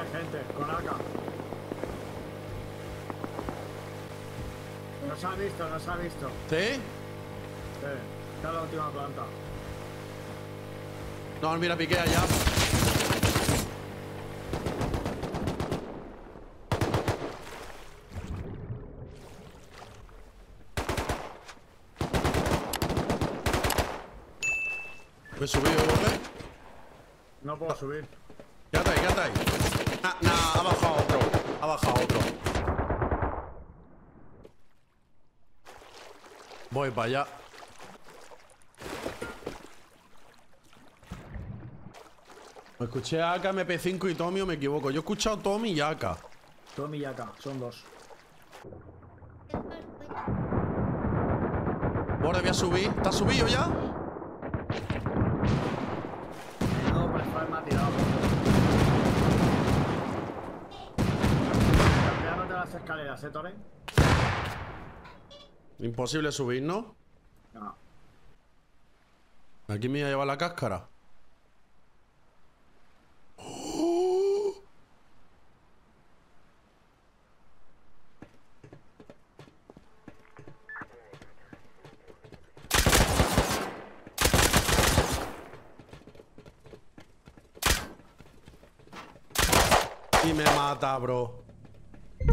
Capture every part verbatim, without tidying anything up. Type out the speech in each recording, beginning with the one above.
Hay gente, con A K. Nos ha visto, nos ha visto. ¿Sí? Sí, está en la última planta. No, mira, piquea ya. ¿Puedes subir, ¿vale? No puedo subir. Quédate ahí, quédate ahí. Nah, nah, ha bajado otro. Ha bajado otro. Voy para allá. Me escuché a A K, M P cinco y Tommy, o me equivoco. Yo he escuchado Tommy y A K. Tommy y A K, son dos. Ahora voy a subir. ¿Te has subido ya? Escaleras, ¿eh, Tore? Imposible subir, ¿no? No. Aquí me iba a llevar la cáscara. ¡Oh! Y me mata, bro.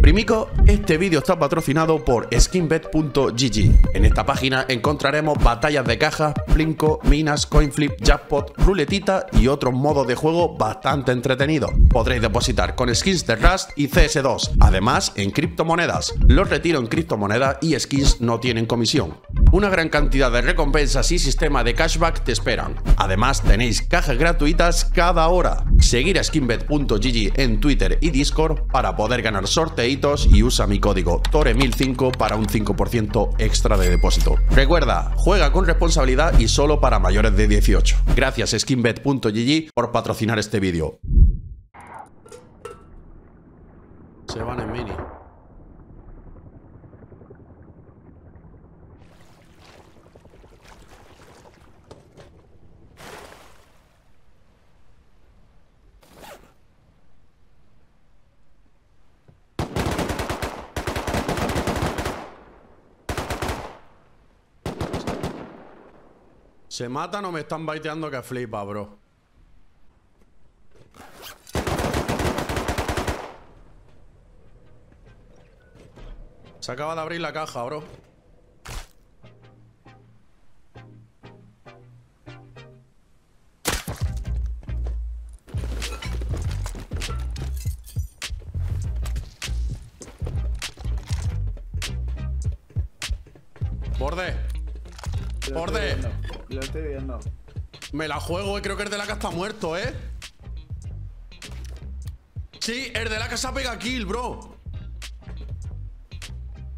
Primico, este vídeo está patrocinado por SkinBet punto G G. En esta página encontraremos batallas de cajas, plinko, minas, coinflip, jackpot, ruletita y otros modos de juego bastante entretenidos. Podréis depositar con skins de Rust y C S dos, además en criptomonedas. Los retiro en criptomonedas y skins no tienen comisión. Una gran cantidad de recompensas y sistema de cashback te esperan. Además tenéis cajas gratuitas cada hora. Seguir a SkinBet punto G G en Twitter y Discord para poder ganar sorteitos y usa mi código Tore mil cinco para un cinco por ciento extra de depósito. Recuerda, juega con responsabilidad y solo para mayores de dieciocho. Gracias SkinBet punto G G por patrocinar este vídeo. Se van en mini. ¿Se matan o me están baiteando que flipa, bro? Se acaba de abrir la caja, bro. Borde. Borde. Lo estoy viendo. Me la juego, eh. Creo que el de la casa está muerto, eh. Sí, el de la casa pega kill, bro.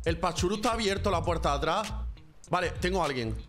El pachurú está abierto, la puerta de atrás. Vale, tengo a alguien.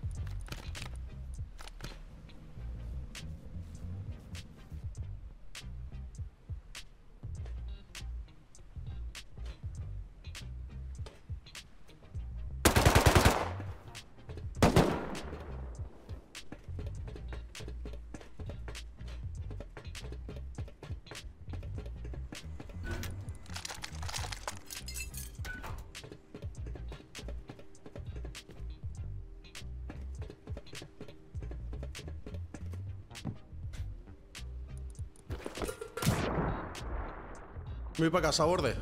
Voy para casa, Borde.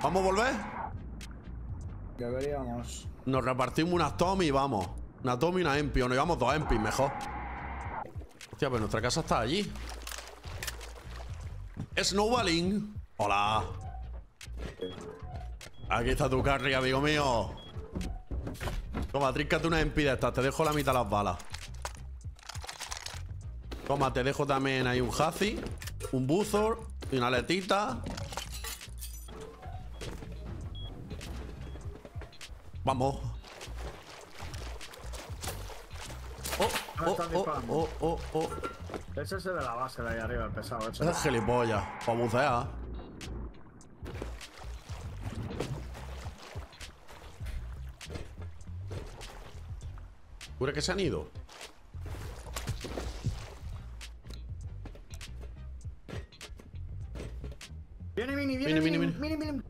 ¿Vamos a volver? Deberíamos. Nos repartimos unas Tommy y vamos. Una Tommy y una Empi. O nos llevamos dos Empi, mejor. Hostia, pero nuestra casa está allí. Snowballing. Hola. Aquí está tu carry, amigo mío. Toma, tríncate una Empi de estas. Te dejo la mitad de las balas. Toma, te dejo también ahí un Hazi. Un buzor y una letita. Vamos. Oh, oh, oh, oh, oh, oh. Ese es de la base de ahí arriba, el pesado. Ese es gilipollas, para bucear. ¿Jura que se han ido? man.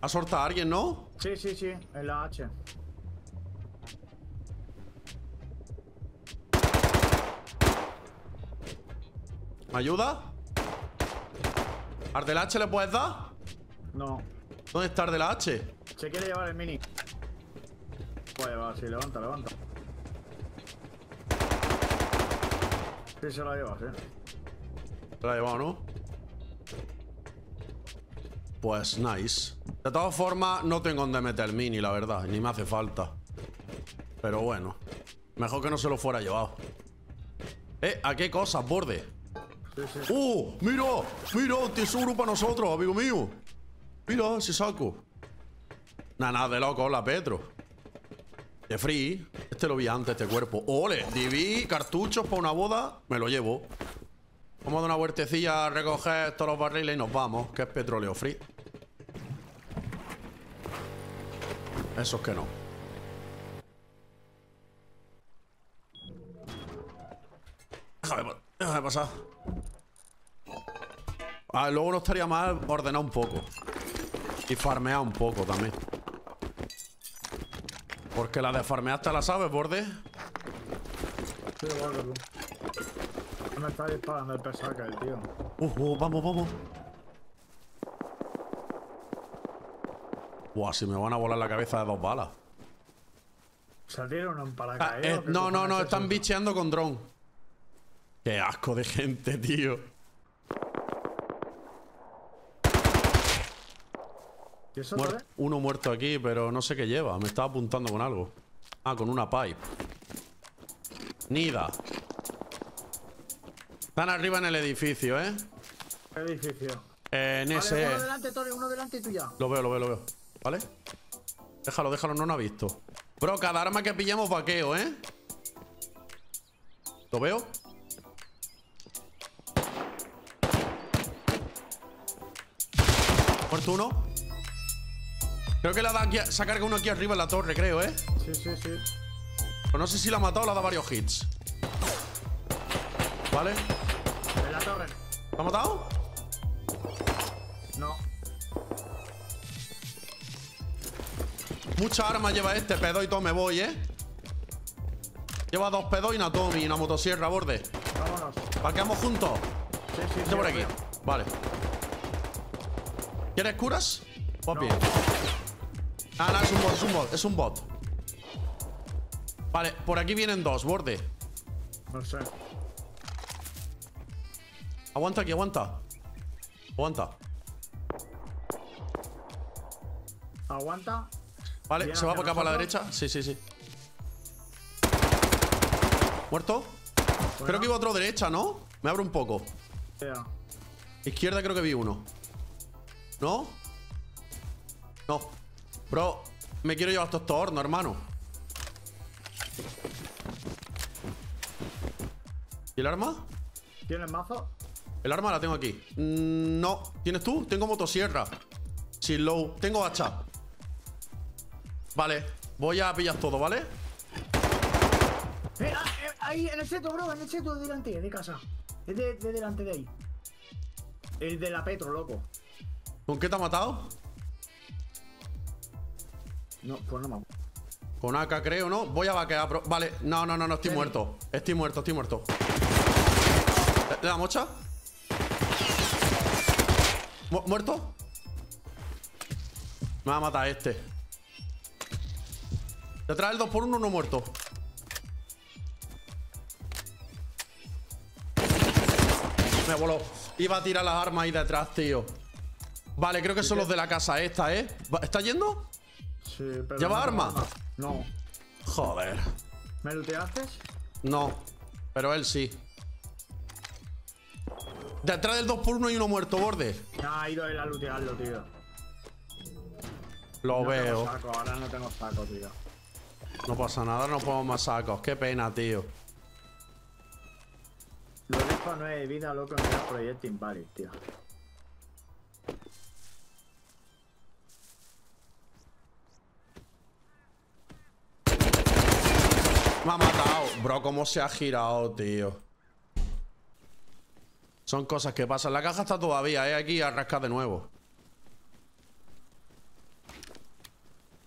Ha sortado a alguien, ¿no? Sí, sí, sí, en la H. ¿Me ayuda? ¿Al de la H le puedes dar? No. ¿Dónde está el de la H? Se quiere llevar el mini. Puede, va, sí, levanta, levanta. Sí, se la llevas, eh. Se la ha llevado, ¿no? Pues nice. De todas formas, no tengo donde meter el mini, la verdad. Ni me hace falta. Pero bueno. Mejor que no se lo fuera llevado. Eh, ¿a qué cosas, borde? Sí, sí. ¡Oh! ¡Mira! ¡Mira! Un tesoro para nosotros, amigo mío. Mira, si saco. Nada, nada de loco, hola, Petro. De free. Este lo vi antes, este cuerpo. ¡Ole! Diví cartuchos para una boda. Me lo llevo. Vamos a dar una vueltecilla a recoger todos los barriles y nos vamos, que es petróleo free. Eso es que no. Déjame, déjame pasar. Ah, luego no estaría mal ordenar un poco. Y farmear un poco también. Porque la de farmear hasta la sabes, borde. Sí, guárdalo. Me está disparando el pesaca, el tío. Uh, uh, vamos, vamos. Buah, si me van a volar la cabeza de dos balas. ¿Salieron en paracaídas? Ah, eh, no, no, no, están bicheando con dron. Qué asco de gente, tío. ¿Y eso Muer vale? Uno muerto aquí, pero no sé qué lleva. Me estaba apuntando con algo. Ah, con una pipe. Nida. Están arriba en el edificio, ¿eh? ¿Qué edificio? Eh, en vale, ese... Uno delante, Tore, uno delante y tú ya. Lo veo, lo veo, lo veo. ¿Vale? Déjalo, déjalo, no lo ha visto. Bro, cada arma que pillamos vaqueo, ¿eh? ¿Lo veo? Muerto uno. Creo que la da aquí... A... Se ha cargado uno aquí arriba en la torre, creo, ¿eh? Sí, sí, sí. Pero no sé si la ha matado o la da varios hits. ¿Vale? En la torre. ¿Lo ha matado? No. Muchas armas lleva este. Pedo y todo, me voy, ¿eh? Lleva dos pedos y una Tommy y una motosierra, borde. Vámonos. ¿Parqueamos juntos? Sí, sí, sí. Por aquí. Vale. ¿Quieres curas? Pues bien. Ah, no, es un bot, es un bot, es un bot. Vale, por aquí vienen dos, borde. No sé. Aguanta aquí, aguanta. Aguanta. Aguanta. Vale, bien, se va para acá, para la derecha. Sí, sí, sí. ¿Muerto? Bueno. Creo que iba otro derecha, ¿no? Me abro un poco. Yeah. Izquierda creo que vi uno. ¿No? No. Bro, me quiero llevar estos hornos, hermano. ¿Y el arma? ¿Tienes mazo? El arma la tengo aquí. No. ¿Tienes tú? Tengo motosierra. Sin low. Tengo hacha. Vale. Voy a pillar todo, ¿vale? Eh, eh, ahí, en el seto, bro. En el seto de delante, de casa. Es de, de delante de ahí. El de la Petro, loco. ¿Con qué te ha matado? No, pues no me acuerdo. Con A K, creo, ¿no? Voy a vaquear, bro. Vale. No, no, no, no. Estoy ¿Qué? muerto. Estoy muerto, estoy muerto. ¿Le da mocha? ¿Mu- ¿Muerto? Me va a matar este. Detrás del dos por uno, no muerto. Me voló. Iba a tirar las armas ahí detrás, tío. Vale, creo que son los de la casa esta, ¿eh? ¿Está yendo? Sí, pero... ¿Lleva no arma? No. Joder. ¿Me looteaste? No, pero él sí. Detrás del dos por uno hay uno muerto, borde. Ha ido él a lootearlo, tío. Lo no veo. Tengo saco, ahora no tengo saco, tío. No pasa nada, no pongo más sacos. Qué pena, tío. Lo dejo a nueve vidas, loco, en el proyectil Paris, tío. Me ha matado. Bro, cómo se ha girado, tío. Son cosas que pasan. La caja está todavía, ¿eh? Aquí a rascar de nuevo.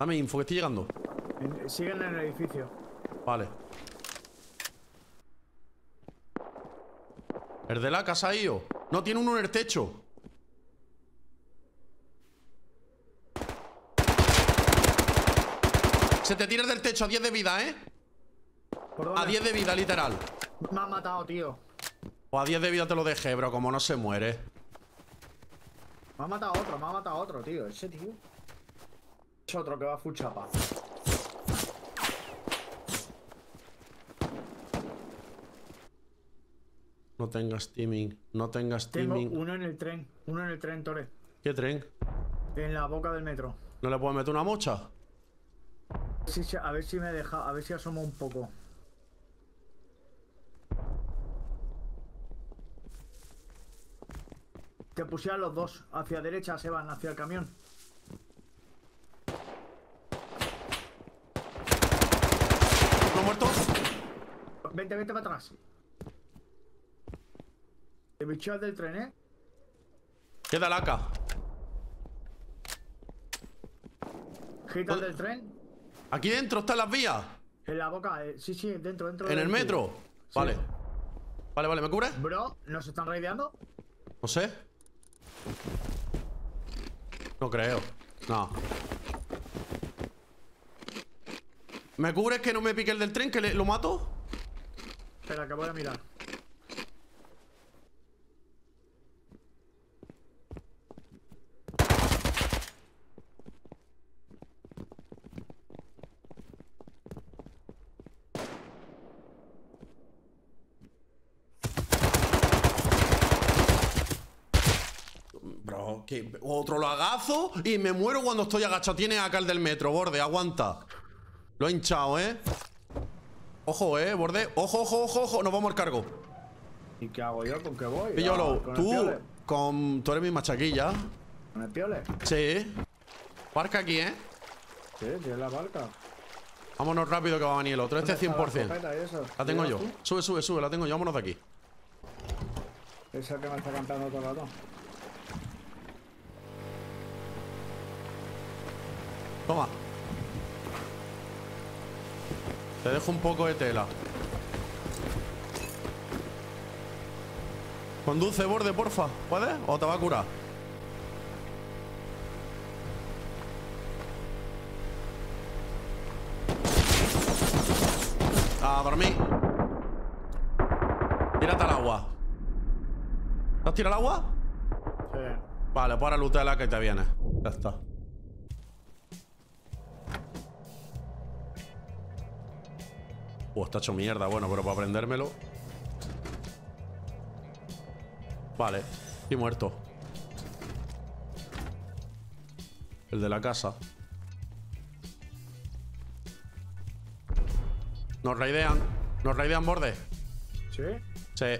Dame info, que estoy llegando. Siguen en el edificio. Vale. El de la casa I O. No, tiene uno en el techo. Se te tira del techo a diez de vida, ¿eh? A diez de vida, literal. Me han matado, tío. O a diez de vida te lo dejé, bro, como no se muere. Me ha matado otro, me ha matado otro, tío. Ese tío es otro que va a fuchapa. No tengas teaming, no tengas teaming. Tengo uno en el tren, uno en el tren, Tore. ¿Qué tren? En la boca del metro. ¿No le puedo meter una mocha? Sí, sí, a ver si me deja, a ver si asomo un poco. Te pusieron los dos, hacia derecha se van, hacia el camión. ¿Uno muerto? Vente, vente para atrás. Te bicheo del tren, ¿eh? Queda la A K. ¿Gitas del tren? ¿Aquí dentro están las vías? En la boca, eh. sí, sí, dentro, dentro. ¿En el metro? Sí. Vale. Vale, vale, ¿me cubres? Bro, ¿nos están raideando? No sé. No creo. No. ¿Me cubres que no me pique el del tren? ¿Que le, lo mato? Espera, que voy a mirar. Que otro lo agazo y me muero cuando estoy agachado. Tiene acá el del metro, borde, aguanta. Lo he hinchado, ¿eh? Ojo, ¿eh, borde? Ojo, ojo, ojo, ojo. Nos vamos al cargo. ¿Y qué hago yo? ¿Con qué voy? Píllalo. Ah, tú, el con... tú eres mi machaquilla. ¿Con el piole? Sí. Barca aquí, ¿eh? Sí, sí, es la barca. Vámonos rápido que va a venir el otro. Este es cien por cien. La, la tengo yo. Tú? Sube, sube, sube. La tengo yo. Vámonos de aquí. Esa que me está cantando todo el rato. Toma. Te dejo un poco de tela. Conduce, borde, porfa. ¿Puedes? ¿O te va a curar? Ah, dormí. Tírate al agua. ¿Te has tirado al agua? Sí. Vale, para lutela que te viene. Ya está. Oh, está hecho mierda, bueno, pero para aprendérmelo. Vale, estoy muerto. El de la casa. Nos raidean. Nos raidean, borde. ¿Sí? Sí.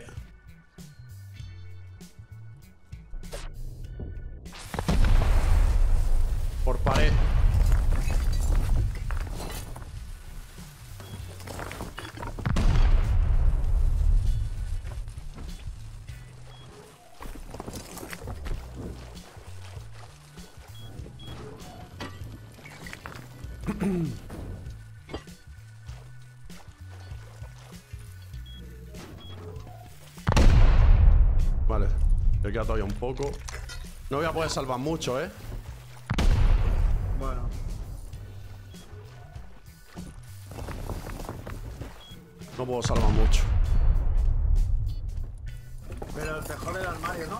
Por pared. Vale, me queda todavía un poco. No voy a poder salvar mucho, ¿eh? Bueno. No puedo salvar mucho. Pero el tejón era armario, ¿no?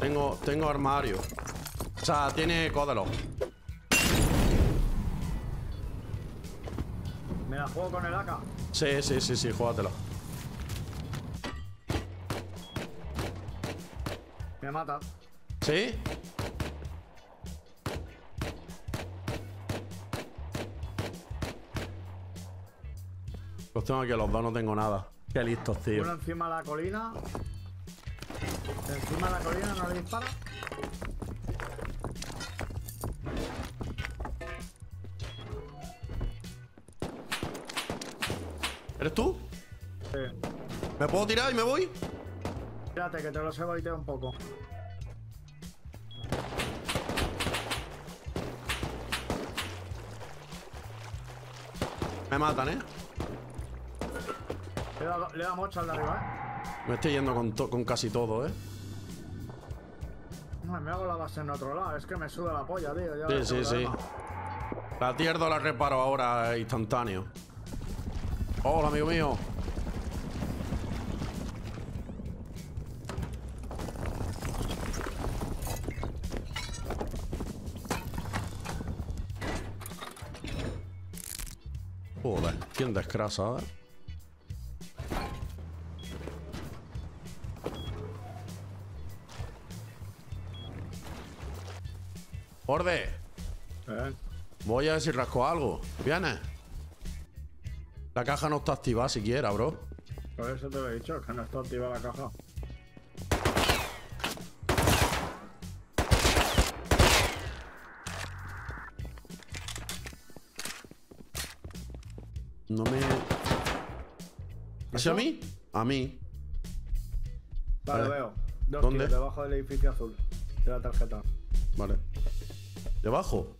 Tengo, tengo armario. O sea, tiene códalo. ¿Me la juego con el A K? Sí, sí, sí, sí, júgatela. Me mata. ¿Sí? Los tengo aquí a los dos, no tengo nada. Qué listos, tío. Uno encima de la colina. Encima de la colina no le dispara. ¿Eres tú? Sí. ¿Me puedo tirar y me voy? Espérate, que te lo sé baiteo un poco. Me matan, ¿eh? Le da, le da mocha al de arriba, ¿eh? Me estoy yendo con, con casi todo, ¿eh? No, me hago la base en otro lado. Es que me sube la polla, tío. Ya sí, sí, sí. La tierra la reparo ahora instantáneo. Hola, amigo mío. Joder, ¿quién desgrasa, eh? Borde. ¿Eh? Voy a ver si rasco algo. ¿Vienes? La caja no está activada siquiera, bro. Por eso te lo he dicho, que no está activada la caja. No me... ¿Hacia a mí? A mí. Vale, vale. Veo. Dos ¿Dónde? Tiros, debajo del edificio azul. De la tarjeta. Vale. ¿Debajo?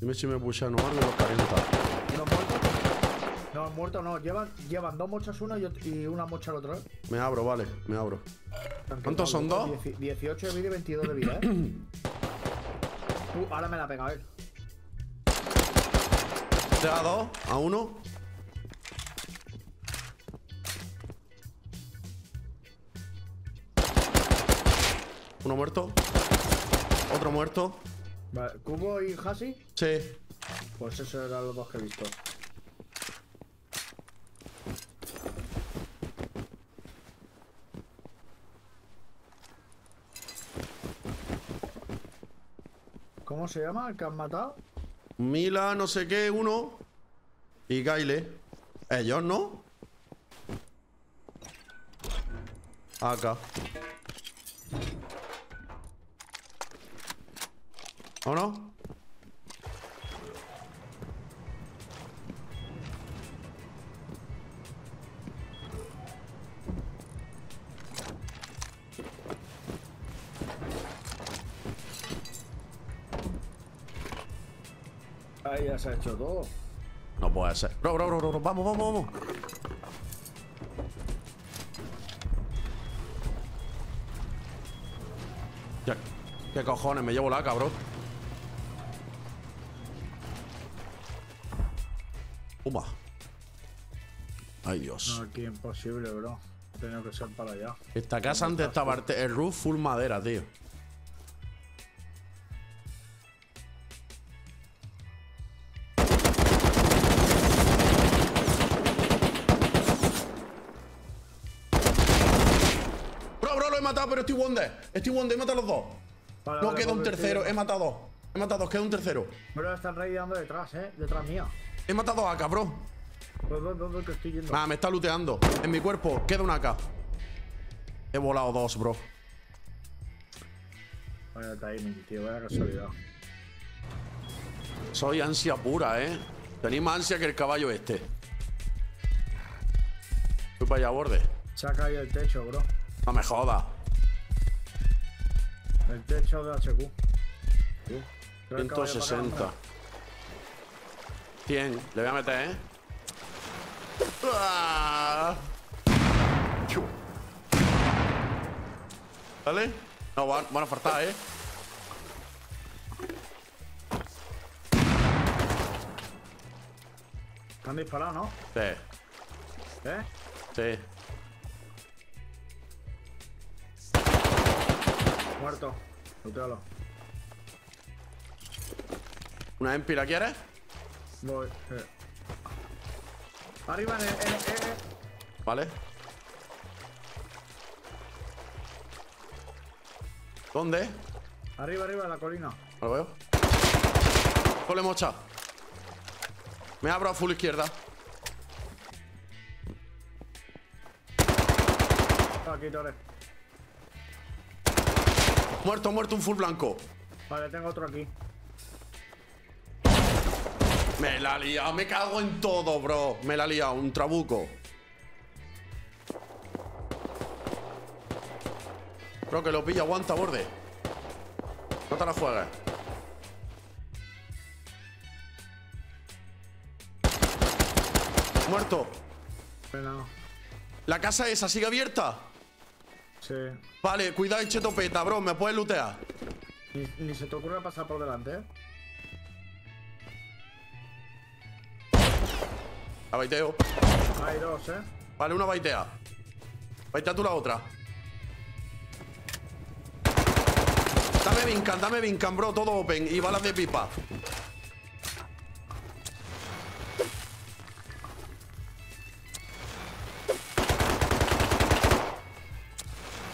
Dime si me pushan o algo y los calienta. ¿No han muerto? No han muerto, no. Llevan, llevan dos mochas una y, y una mocha al otro, ¿eh? Me abro, vale, me abro. ¿Cuántos son dos? dieciocho de vida y veintidós de vida, ¿eh? uh, ahora me la pega, a ver. ¿Te da dos? ¿A uno? Uno muerto. Otro muerto. Vale, ¿Cubo y Hasi? Sí. Pues esos eran los dos que he visto. ¿Cómo se llama el que han matado? Mila, no sé qué, uno. Y Kyle. Ellos, ¿no? Acá. ¿O no? Ahí ya se ha hecho todo. No puede ser. No, no, no, no, no. Vamos, vamos, vamos. Ya. ¿Qué cojones? Me llevo la cabrón. Pumba. Ay, Dios. No, aquí imposible, bro. Tengo que ser para allá. Esta casa antes estaba el roof full madera, tío. Bro, bro, lo he matado, pero estoy wonder. Estoy wonder, he matado a los dos. Vale, no vale, queda un tercero, tío. he matado dos. He matado dos, queda un tercero. Bro, están raideando detrás, eh. Detrás mía. He matado a AK, bro. ¿Dónde te estoy yendo? Ah, me está looteando. En mi cuerpo queda una A K. He volado dos, bro. Vaya timing, tío. Vaya casualidad. Soy ansia pura, eh. Tenéis más ansia que el caballo este. Voy para allá, Borde. Se ha caído el techo, bro. No me jodas. El techo de H Q. Sí. ciento sesenta. cien, le voy a meter, ¿eh? ¡Ah! ¿Vale? No, van, van a faltar, ¿eh? ¿Te han disparado, no? Sí. ¿Eh? Sí. Muerto. Lútealo. ¿Una empi la quieres? Voy, eh. Arriba en el, en el, en el. Vale. ¿Dónde? Arriba, arriba, en la colina. Lo veo. Cole mocha. Me abro a full izquierda. Aquí, Tore. Muerto, muerto, un full blanco. Vale, tengo otro aquí. Me la ha liado, me cago en todo, bro. Me la ha liado, un trabuco. Creo que lo pilla, aguanta, borde. No te la juegues. Muerto. Bueno. La casa esa sigue abierta. Sí. Vale, cuidado, hinche topeta, bro. ¿Me puedes lootear? Ni, ni se te ocurra pasar por delante, ¿eh? La baiteo. Hay dos, ¿eh? Vale, una baitea. Baitea tú la otra. Dame vincan, dame vincan, bro. Todo open y balas de pipa.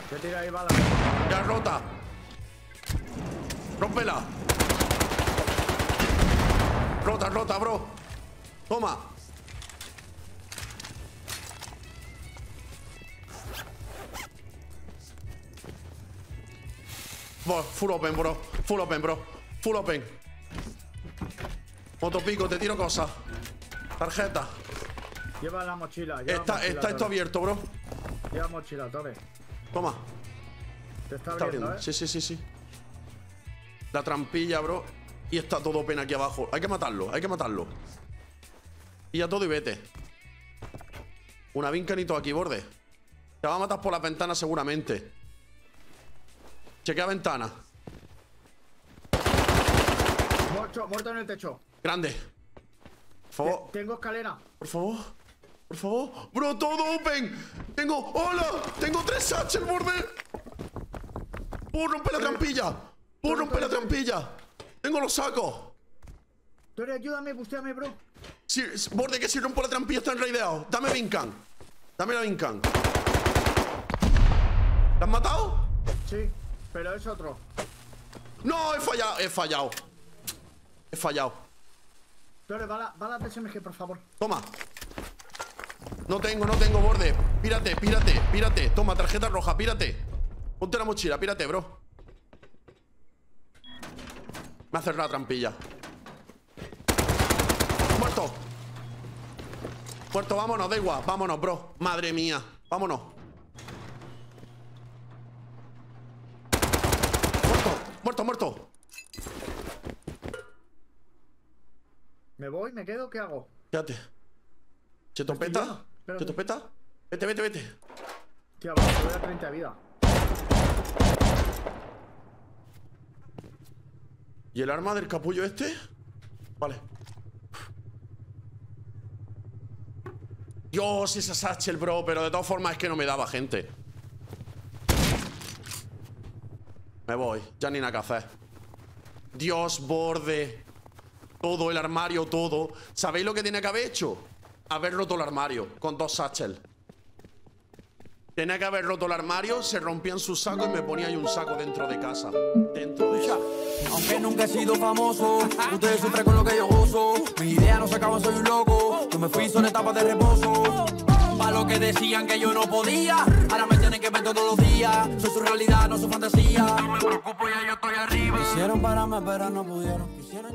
Yo tiro ahí balas. Ya rota. Rómpela. Rota, rota, bro. Toma. Full open, bro. Full open, bro. Full open. Motopico, te tiro cosas. Tarjeta. Lleva la mochila. Lleva está mochila, está esto abierto, bro. Lleva mochila, Tore. Toma. Te está abriendo, está abriendo. ¿Eh? Sí, sí, sí, sí. La trampilla, bro. Y está todo open aquí abajo. Hay que matarlo, hay que matarlo. Y a todo y vete. Una vincanito aquí, borde. Te va a matar por la ventana seguramente. Chequea ventana. Muerto, muerto en el techo. Grande. Por favor. Tengo escalera. Por favor. Por favor. Bro, todo open. Tengo. ¡Hola! Tengo tres sachs el borde. ¡Uh, rompe la trampilla! ¡Uh, rompe la trampilla! Tengo los sacos. Tore, ayúdame, busteame, bro. Sí, borde, que si rompo la trampilla está enraideado. Dame vincan. Dame la vincan. ¿La has matado? Sí. Pero es otro. No, he fallado, he fallado. He fallado. Tore, bala, bala de S M G, por favor. Toma. No tengo, no tengo, borde. Pírate, pírate, pírate. Toma, tarjeta roja, pírate. Ponte la mochila, pírate, bro. Me ha cerrado la trampilla. Muerto. Muerto, vámonos, da igual. Vámonos, bro. Madre mía. Vámonos. Muerto, muerto. ¿Me voy? ¿Me quedo? ¿Qué hago? Quédate. ¿Se topeta? ¿Se topeta? Vete, vete, vete. Tío, voy a dar treinta de vida. ¿Y el arma del capullo este? Vale. Dios, esa satchel, bro. Pero de todas formas es que no me daba, gente. Me voy, ya ni nada que hacer. Dios, borde. Todo, el armario, todo. ¿Sabéis lo que tiene que haber hecho? Haber roto el armario con dos satchel. Tenía que haber roto el armario, se rompían sus sacos y me ponía ahí un saco dentro de casa. Dentro de ella. Aunque nunca he sido famoso, ustedes sufren con lo que yo gozo. Mis ideas no se acaban, soy un loco. Yo me fui, son etapas de reposo. Para lo que decían que yo no podía, ahora me tienen que ver todos los días. Soy su realidad, no su fantasía. No me preocupo, ya yo estoy arriba. Quisieron pararme, pero no pudieron. Quisieron